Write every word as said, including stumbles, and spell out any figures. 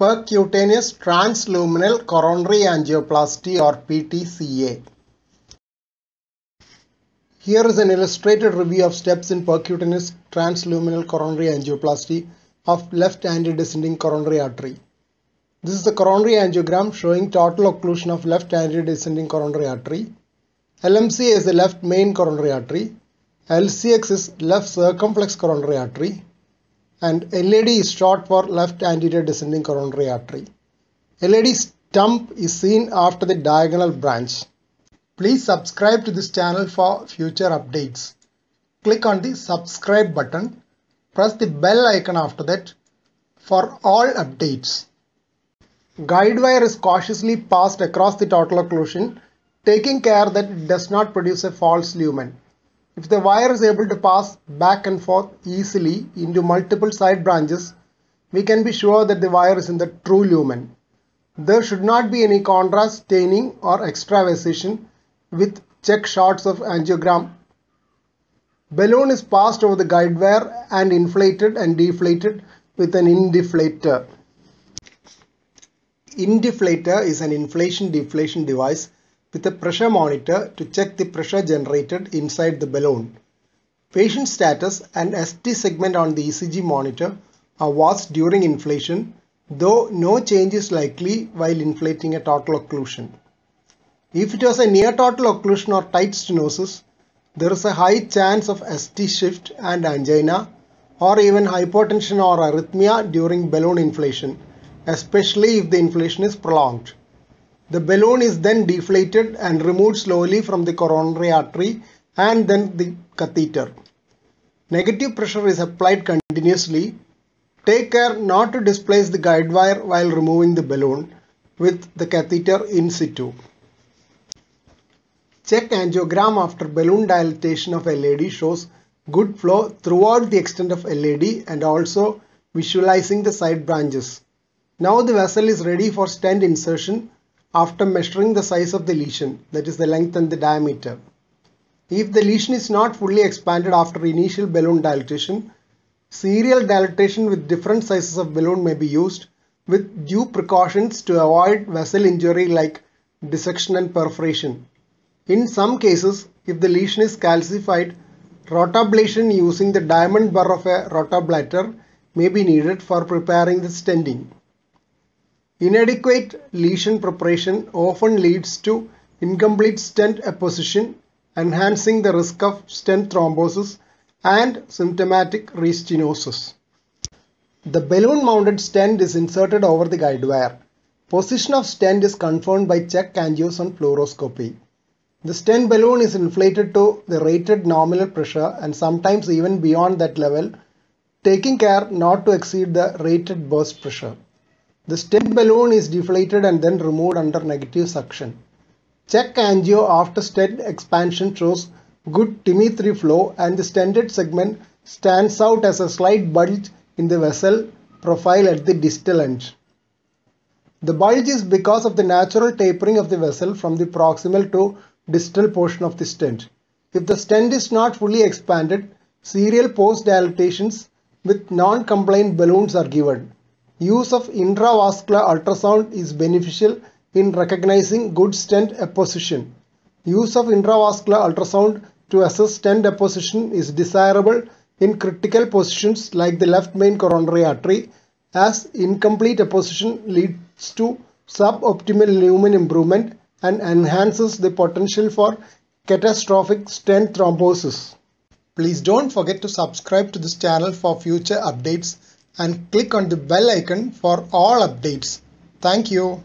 Percutaneous Transluminal Coronary Angioplasty or P T C A. Here is an illustrated review of steps in percutaneous transluminal coronary angioplasty of left antidescending coronary artery. This is the coronary angiogram showing total occlusion of left antidescending coronary artery. L M C A is the left main coronary artery. L C X is left circumflex coronary artery. And L A D is short for left anterior descending coronary artery. L A D stump is seen after the diagonal branch. Please subscribe to this channel for future updates. Click on the subscribe button. Press the bell icon after that for all updates. Guide wire is cautiously passed across the total occlusion, taking care that it does not produce a false lumen. If the wire is able to pass back and forth easily into multiple side branches, we can be sure that the wire is in the true lumen. There should not be any contrast, staining or extravasation with check shots of angiogram. Balloon is passed over the guide wire and inflated and deflated with an indeflator. Indeflator is an inflation-deflation device with a pressure monitor to check the pressure generated inside the balloon. Patient status and S T segment on the E C G monitor are watched during inflation, though no change is likely while inflating a total occlusion. If it was a near total occlusion or tight stenosis, there is a high chance of S T shift and angina or even hypotension or arrhythmia during balloon inflation, especially if the inflation is prolonged. The balloon is then deflated and removed slowly from the coronary artery and then the catheter. Negative pressure is applied continuously. Take care not to displace the guide wire while removing the balloon with the catheter in situ. Check angiogram after balloon dilatation of L A D shows good flow throughout the extent of L A D and also visualizing the side branches. Now the vessel is ready for stent insertion after measuring the size of the lesion, that is the length and the diameter. If the lesion is not fully expanded after initial balloon dilatation, serial dilatation with different sizes of balloon may be used with due precautions to avoid vessel injury like dissection and perforation. In some cases, if the lesion is calcified, rotablation using the diamond burr of a rotablator may be needed for preparing the stenting. Inadequate lesion preparation often leads to incomplete stent apposition, enhancing the risk of stent thrombosis and symptomatic restenosis. The balloon-mounted stent is inserted over the guide wire. Position of stent is confirmed by check angios on fluoroscopy. The stent balloon is inflated to the rated nominal pressure and sometimes even beyond that level, taking care not to exceed the rated burst pressure. The stent balloon is deflated and then removed under negative suction. Check angio after stent expansion shows good T I M I three flow and the stented segment stands out as a slight bulge in the vessel profile at the distal end. The bulge is because of the natural tapering of the vessel from the proximal to distal portion of the stent. If the stent is not fully expanded, serial post-dilatations with non-compliant balloons are given. Use of intravascular ultrasound is beneficial in recognizing good stent apposition. Use of intravascular ultrasound to assess stent apposition is desirable in critical positions like the left main coronary artery, as incomplete apposition leads to suboptimal lumen improvement and enhances the potential for catastrophic stent thrombosis. Please don't forget to subscribe to this channel for future updates and click on the bell icon for all updates. Thank you.